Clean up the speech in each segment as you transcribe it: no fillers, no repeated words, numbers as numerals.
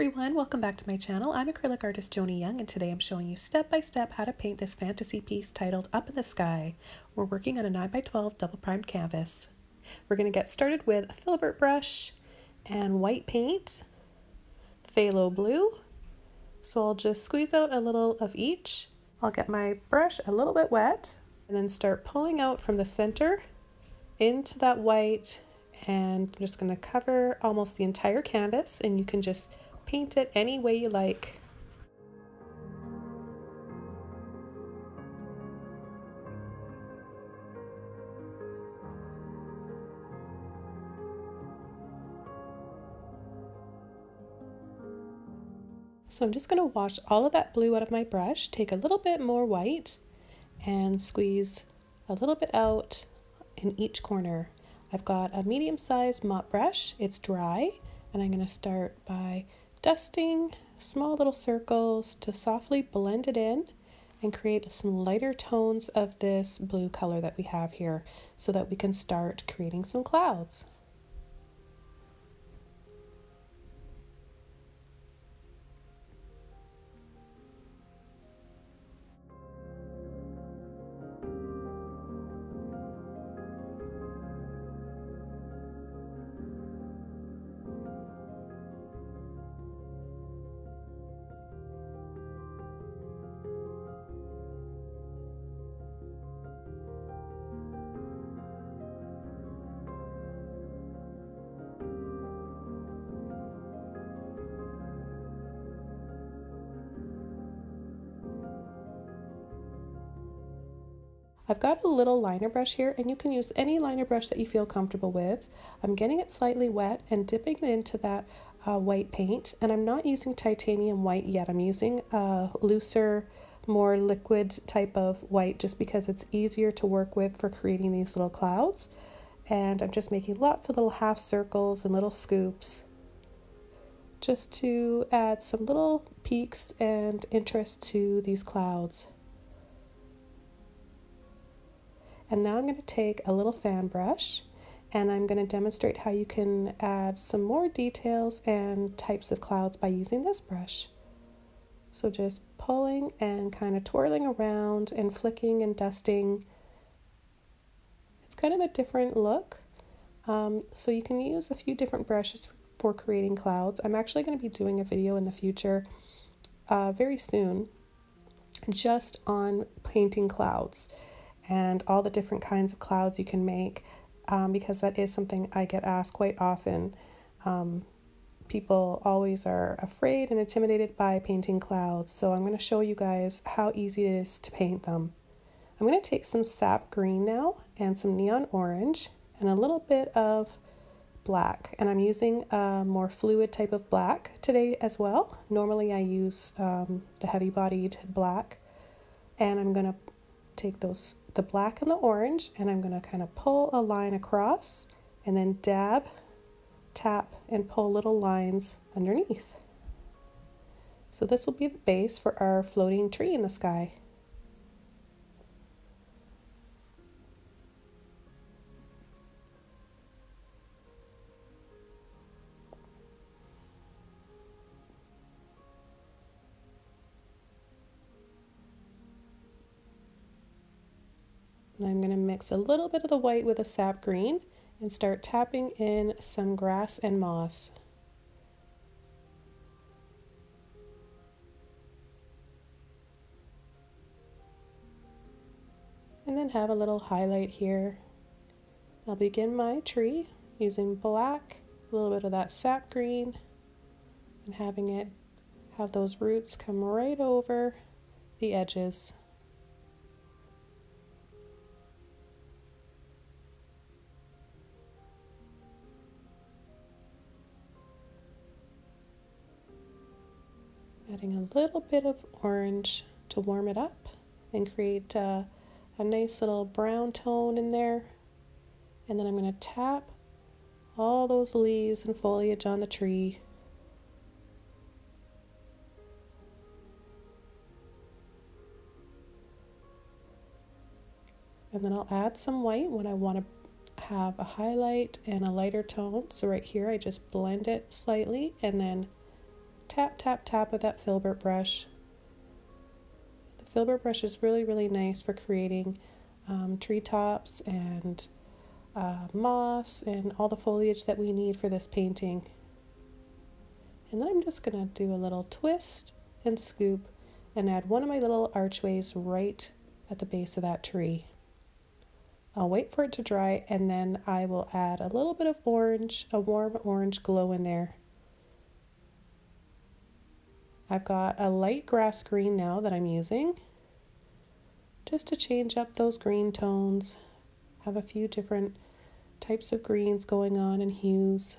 everyone, welcome back to my channel. I'm acrylic artist Joni Young, and today I'm showing you step by step how to paint this fantasy piece titled Up in the Sky. We're working on a 9x12 double primed canvas. We're going to get started with a filbert brush and white paint, phthalo blue. So I'll just squeeze out a little of each. I'll get my brush a little bit wet and then start pulling out from the center into that white, and I'm just going to cover almost the entire canvas, and you can just paint it any way you like. So I'm just going to wash all of that blue out of my brush, take a little bit more white and squeeze a little bit out in each corner. I've got a medium-sized mop brush, it's dry, and I'm going to start by dusting small little circles to softly blend it in and create some lighter tones of this blue color that we have here so that we can start creating some clouds. I've got a little liner brush here, and you can use any liner brush that you feel comfortable with. I'm getting it slightly wet and dipping it into that white paint, and I'm not using titanium white yet. I'm using a looser, more liquid type of white just because it's easier to work with for creating these little clouds. And I'm just making lots of little half circles and little scoops just to add some little peaks and interest to these clouds. And now I'm going to take a little fan brush, and I'm going to demonstrate how you can add some more details and types of clouds by using this brush. So just pulling and kind of twirling around and flicking and dusting. It's kind of a different look. So you can use a few different brushes for creating clouds. I'm actually going to be doing a video in the future very soon just on painting clouds and all the different kinds of clouds you can make, because that is something I get asked quite often. People always are afraid and intimidated by painting clouds, so I'm going to show you guys how easy it is to paint them. I'm going to take some sap green now and some neon orange and a little bit of black, and I'm using a more fluid type of black today as well. Normally I use the heavy-bodied black, and I'm going to take the black and the orange, and I'm going to kind of pull a line across and then dab, tap, and pull little lines underneath. So this will be the base for our floating tree in the sky. And I'm going to mix a little bit of the white with a sap green and start tapping in some grass and moss. And then have a little highlight here. I'll begin my tree using black, a little bit of that sap green, and having it have those roots come right over the edges. Adding a little bit of orange to warm it up and create a nice little brown tone in there. And then I'm going to tap all those leaves and foliage on the tree. And then I'll add some white when I want to have a highlight and a lighter tone. So right here I just blend it slightly and then tap, tap, tap with that filbert brush. The filbert brush is really, really nice for creating treetops and moss and all the foliage that we need for this painting. And then I'm just gonna do a little twist and scoop and add one of my little archways right at the base of that tree. I'll wait for it to dry and then I will add a little bit of orange, a warm orange glow in there. I've got a light grass green now that I'm using just to change up those green tones. Have a few different types of greens going on and hues.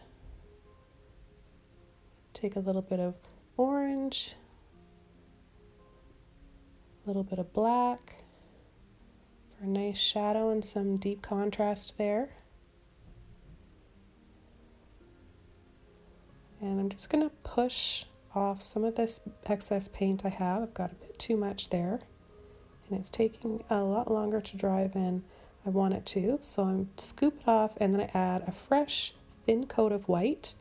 Take a little bit of orange, a little bit of black for a nice shadow and some deep contrast there. And I'm just gonna push off some of this excess paint I have. I've got a bit too much there and it's taking a lot longer to dry than I want it to, so I'm scoop it off and then I add a fresh thin coat of white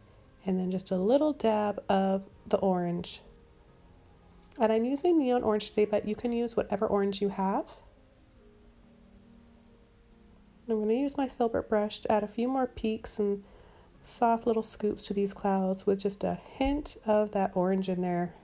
and then just a little dab of the orange. And I'm using neon orange today, but you can use whatever orange you have. I'm going to use my filbert brush to add a few more peaks and soft little scoops to these clouds with just a hint of that orange in there.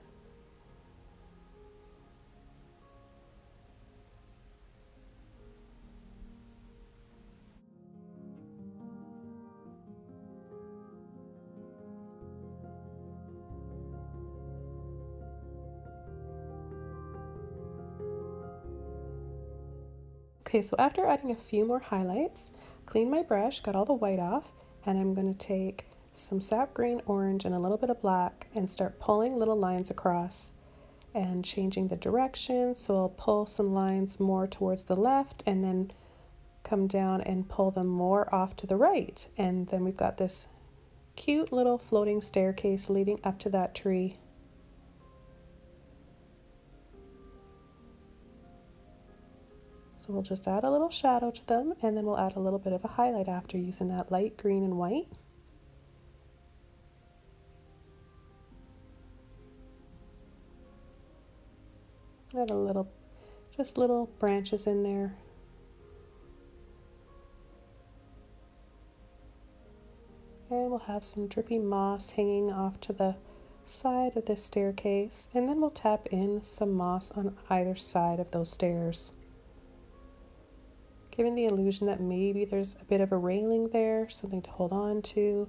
Okay, so after adding a few more highlights, cleaned my brush, got all the white off, and I'm going to take some sap green, orange, and a little bit of black and start pulling little lines across and changing the direction. So I'll pull some lines more towards the left and then come down and pull them more off to the right. And then we've got this cute little floating staircase leading up to that tree. So we'll just add a little shadow to them and then we'll add a little bit of a highlight after using that light green and white. Add a little, just little branches in there. And we'll have some drippy moss hanging off to the side of this staircase, and then we'll tap in some moss on either side of those stairs, giving the illusion that maybe there's a bit of a railing there, something to hold on to.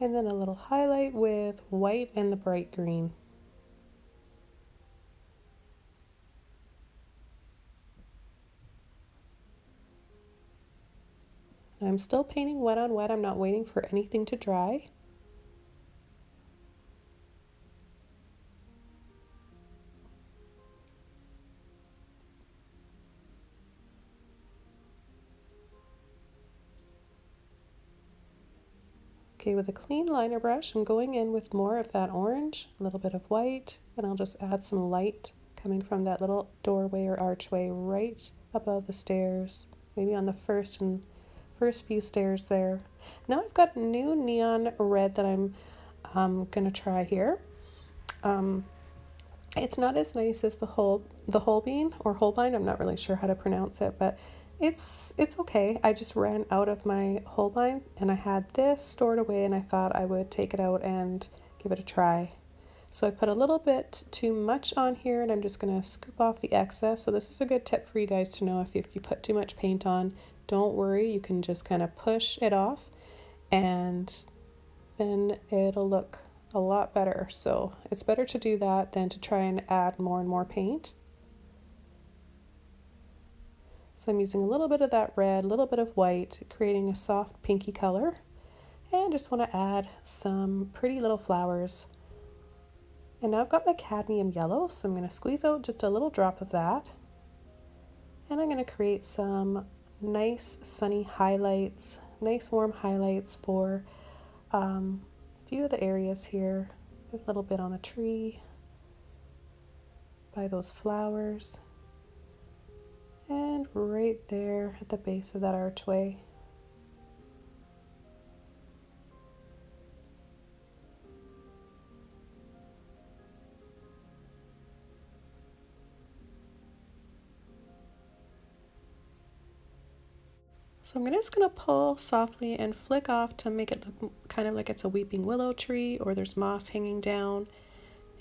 And then a little highlight with white and the bright green. I'm still painting wet on wet. I'm not waiting for anything to dry. Okay, with a clean liner brush, I'm going in with more of that orange, a little bit of white, and I'll just add some light coming from that little doorway or archway right above the stairs, maybe on the first few stairs there. Now I've got a new neon red that I'm gonna try here. It's not as nice as the Holbein or Holbein. I'm not really sure how to pronounce it, but it's okay. I just ran out of my Holbein and I had this stored away and I thought I would take it out and give it a try. So I put a little bit too much on here and I'm just going to scoop off the excess. So this is a good tip for you guys to know, if you put too much paint on, don't worry, you can just kind of push it off and then it'll look a lot better. So it's better to do that than to try and add more and more paint. So I'm using a little bit of that red, a little bit of white, creating a soft pinky color. And just want to add some pretty little flowers. And now I've got my cadmium yellow, so I'm going to squeeze out just a little drop of that. And I'm going to create some nice sunny highlights, nice warm highlights for a few of the areas here. A little bit on the tree, by those flowers. and right there at the base of that archway. So I'm just going to pull softly and flick off to make it look kind of like it's a weeping willow tree or there's moss hanging down,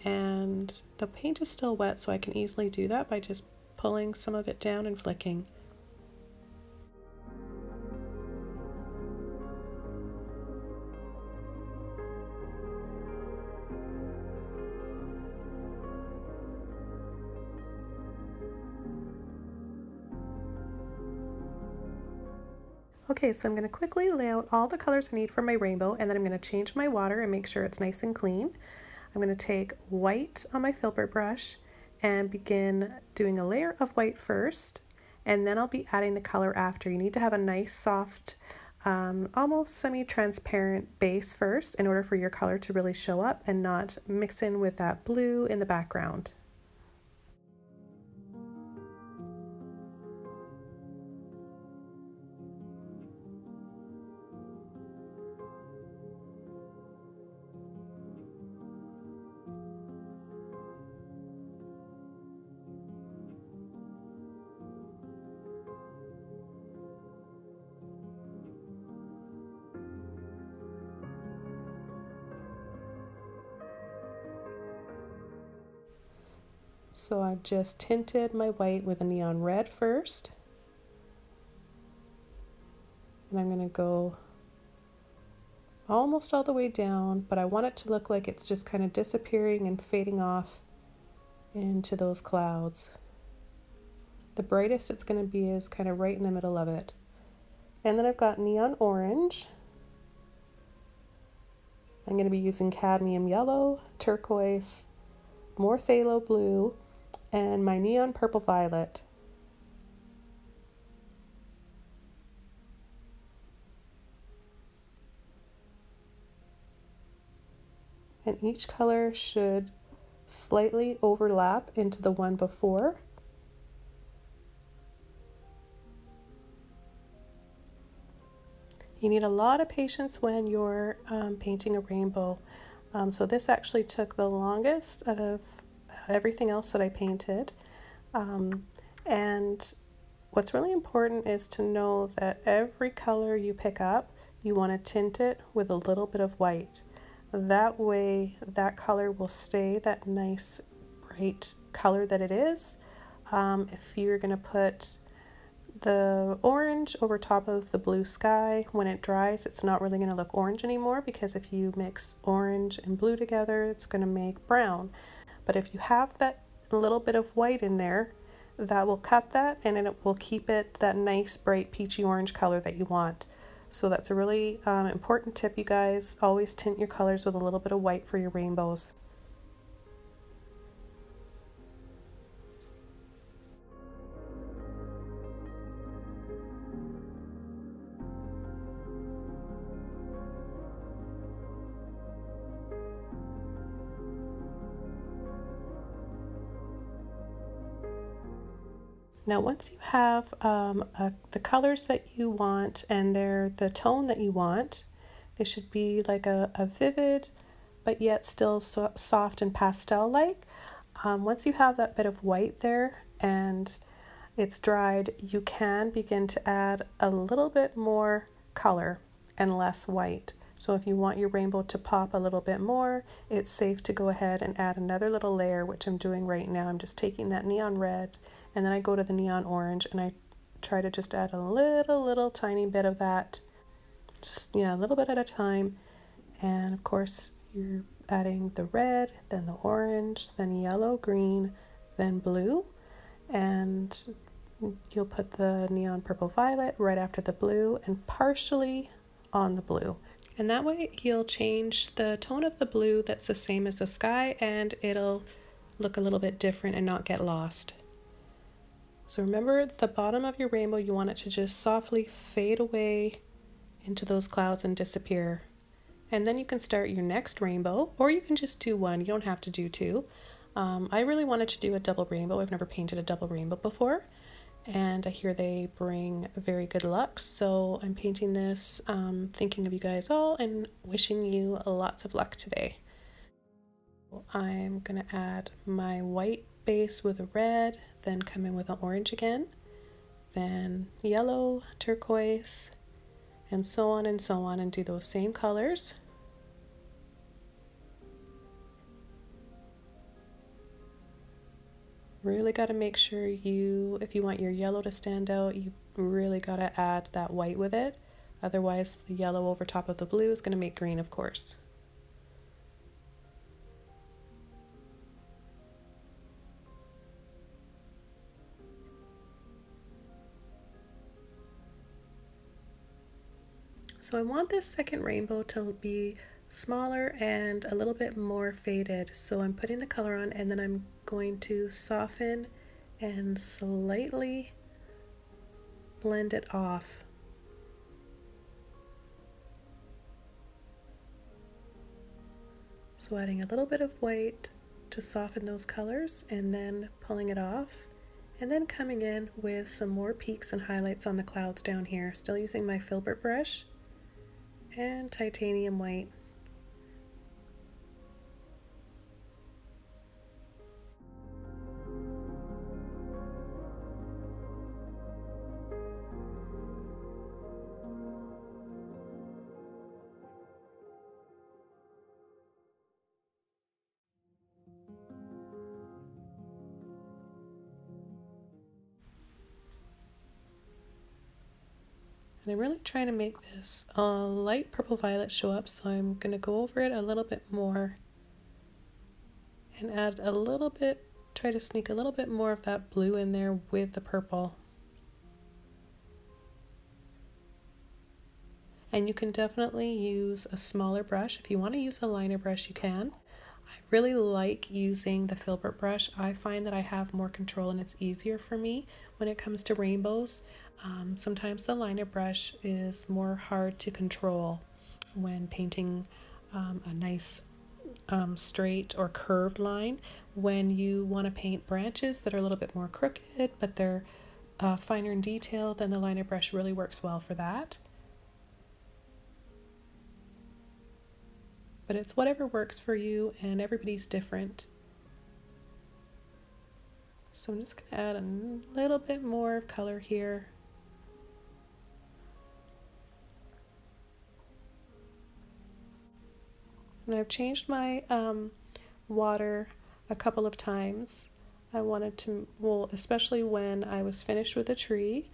and the paint is still wet, so I can easily do that by just pulling some of it down and flicking. Okay, so I'm going to quickly lay out all the colors I need for my rainbow, and then I'm going to change my water and make sure it's nice and clean. I'm going to take white on my filbert brush and begin doing a layer of white first, and then I'll be adding the color after. You need to have a nice soft, almost semi-transparent base first in order for your color to really show up and not mix in with that blue in the background. So I've just tinted my white with a neon red first, and I'm going to go almost all the way down, but I want it to look like it's just kind of disappearing and fading off into those clouds. The brightest it's going to be is kind of right in the middle of it. And then I've got neon orange. I'm going to be using cadmium yellow, turquoise, more phthalo blue, and my neon purple-violet. And each color should slightly overlap into the one before. You need a lot of patience when you're painting a rainbow. So this actually took the longest out of everything else that I painted. And what's really important is to know that every color you pick up, you want to tint it with a little bit of white. That way that color will stay that nice bright color that it is. If you're going to put the orange over top of the blue sky, when it dries it's not really going to look orange anymore, because if you mix orange and blue together it's going to make brown. But if you have that little bit of white in there, that will cut that, and it will keep it that nice bright peachy orange color that you want. So that's a really important tip, you guys. Always tint your colors with a little bit of white for your rainbows. Now once you have the colors that you want and they're the tone that you want, they should be like a vivid but yet still so soft and pastel-like. Once you have that bit of white there and it's dried, you can begin to add a little bit more color and less white. So if you want your rainbow to pop a little bit more, it's safe to go ahead and add another little layer, which I'm doing right now. I'm just taking that neon red, and then I go to the neon orange and I try to just add a little tiny bit of that, just a little bit at a time. And of course you're adding the red, then the orange, then yellow, green, then blue, and you'll put the neon purple violet right after the blue and partially on the blue. And that way you'll change the tone of the blue that's the same as the sky, and it'll look a little bit different and not get lost. So remember, at the bottom of your rainbow, you want it to just softly fade away into those clouds and disappear. And then you can start your next rainbow, or you can just do one. You don't have to do two. I really wanted to do a double rainbow. I've never painted a double rainbow before. and I hear they bring very good luck. So I'm painting this, thinking of you guys all and wishing you lots of luck today. I'm gonna add my white base with a red, then come in with an orange again, then yellow, turquoise, and so on and so on, and do those same colors. Really got to make sure you, if you want your yellow to stand out, you really got to add that white with it. Otherwise, the yellow over top of the blue is going to make green, of course. So I want this second rainbow to be smaller and a little bit more faded. So I'm putting the color on, and then I'm going to soften and slightly blend it off. So adding a little bit of white to soften those colors, and then pulling it off, and then coming in with some more peaks and highlights on the clouds down here, still using my filbert brush and titanium white. And I'm really trying to make this a light purple-violet show up, so I'm going to go over it a little bit more and add a little bit, try to sneak a little bit more of that blue in there with the purple. And you can definitely use a smaller brush. If you want to use a liner brush, you can. I really like using the filbert brush. I find that I have more control and it's easier for me when it comes to rainbows. Sometimes the liner brush is more hard to control when painting a nice straight or curved line. When you want to paint branches that are a little bit more crooked, but they're finer in detail, then the liner brush really works well for that. But it's whatever works for you, and everybody's different. So I'm just going to add a little bit more color here. And I've changed my water a couple of times. I wanted to, well, especially when I was finished with the tree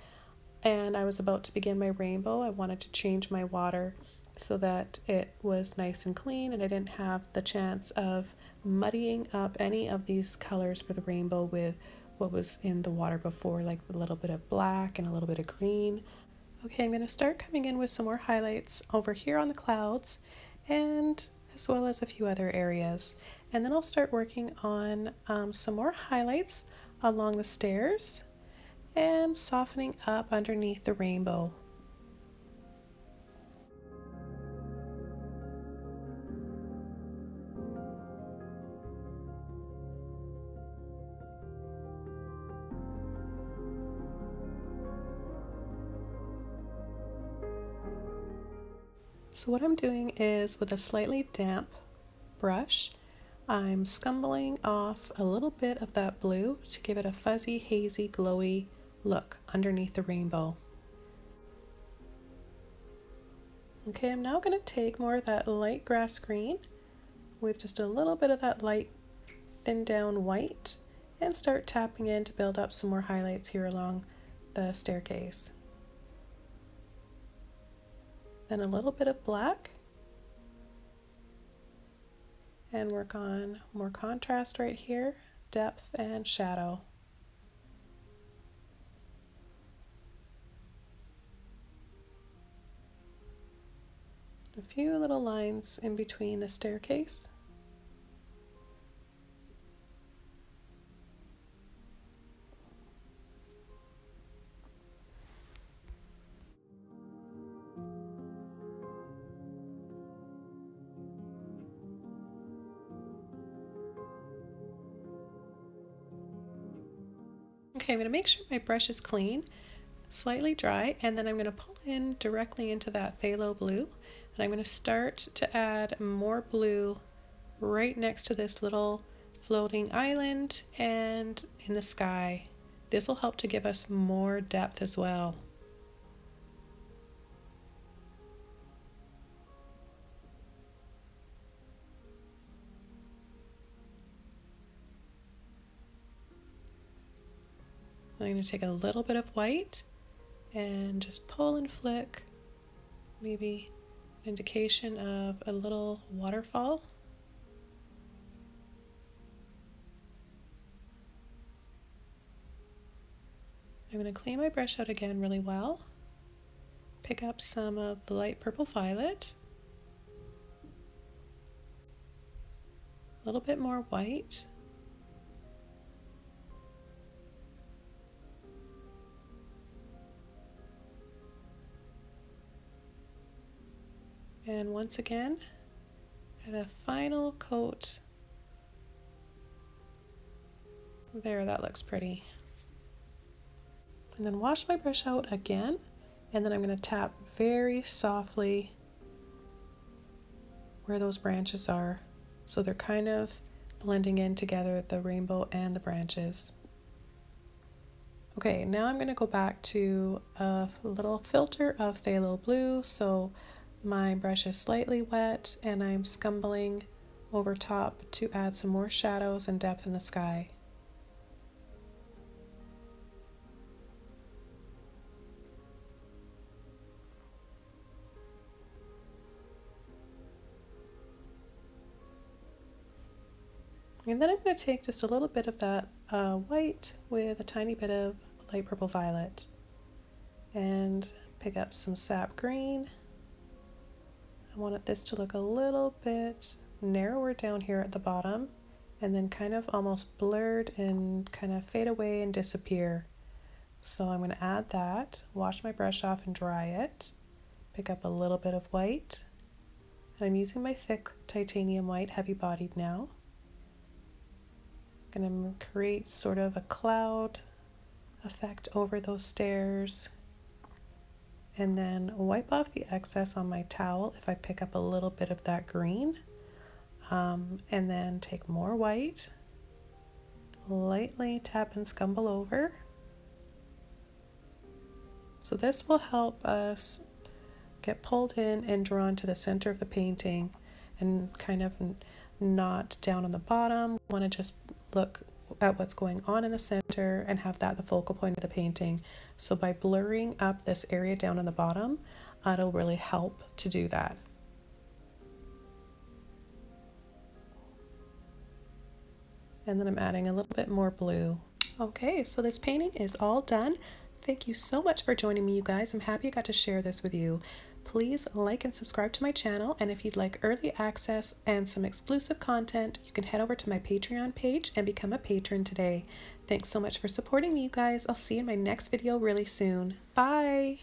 and I was about to begin my rainbow, I wanted to change my water so that it was nice and clean and I didn't have the chance of muddying up any of these colors for the rainbow with what was in the water before, like a little bit of black and a little bit of green. Okay, I'm going to start coming in with some more highlights over here on the clouds, and as well as a few other areas, and then I'll start working on some more highlights along the stairs and softening up underneath the rainbow. So what I'm doing is, with a slightly damp brush, I'm scumbling off a little bit of that blue to give it a fuzzy, hazy, glowy look underneath the rainbow. Okay, I'm now going to take more of that light grass green with just a little bit of that light thinned down white and start tapping in to build up some more highlights here along the staircase. Then a little bit of black, and work on more contrast right here, depth and shadow. A few little lines in between the staircase. Okay, I'm going to make sure my brush is clean, slightly dry, and then I'm going to pull in directly into that phthalo blue, and I'm going to start to add more blue right next to this little floating island and in the sky. This will help to give us more depth as well. I'm going to take a little bit of white and just pull and flick, maybe an indication of a little waterfall. I'm going to clean my brush out again really well, pick up some of the light purple-violet, a little bit more white, and once again, add a final coat. There, that looks pretty. And then wash my brush out again, and then I'm going to tap very softly where those branches are, so they're kind of blending in together, the rainbow and the branches. Okay, now I'm going to go back to a little filter of phthalo blue, so my brush is slightly wet and I'm scumbling over top to add some more shadows and depth in the sky. And then I'm going to take just a little bit of that white with a tiny bit of light purple-violet and pick up some sap green. I want this to look a little bit narrower down here at the bottom and then kind of almost blurred and kind of fade away and disappear. So I'm going to add that, wash my brush off and dry it, pick up a little bit of white, and I'm using my thick titanium white, heavy-bodied now. Going to create sort of a cloud effect over those stairs, and then wipe off the excess on my towel if I pick up a little bit of that green, and then take more white, lightly tap and scumble over. So this will help us get pulled in and drawn to the center of the painting and kind of not down on the bottom. We want to just look at what's going on in the center and have that the focal point of the painting. So by blurring up this area down on the bottom, it'll really help to do that. And then I'm adding a little bit more blue. Okay, so this painting is all done. Thank you so much for joining me, you guys. I'm happy I got to share this with you. Please like and subscribe to my channel, and if you'd like early access and some exclusive content, you can head over to my Patreon page and become a patron today. Thanks so much for supporting me, you guys. I'll see you in my next video really soon. Bye!